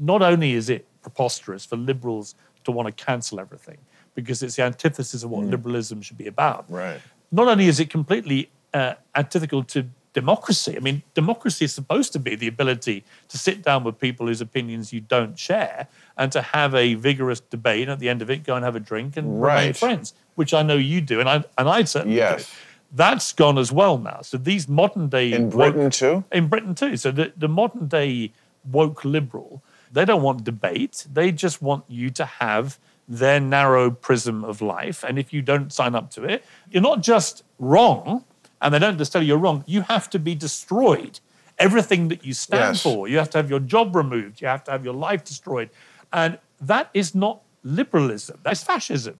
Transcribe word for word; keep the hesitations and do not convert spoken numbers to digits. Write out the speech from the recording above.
Not only is it preposterous for liberals to want to cancel everything, because it's the antithesis of what mm. liberalism should be about. Right. Not only is it completely uh, antithetical to democracy. I mean, democracy is supposed to be the ability to sit down with people whose opinions you don't share and to have a vigorous debate, and at the end of it, go and have a drink and right. remain friends, which I know you do, and I and I certainly yes. do. That's gone as well now. So these modern day in Britain woke, too. In Britain too. So the, the modern day woke liberal, they don't want debate. They just want you to have their narrow prism of life. And if you don't sign up to it, you're not just wrong, and they don't just tell you you're wrong, you have to be destroyed. Everything that you stand yes. for, you have to have your job removed, you have to have your life destroyed. And that is not liberalism, that's fascism.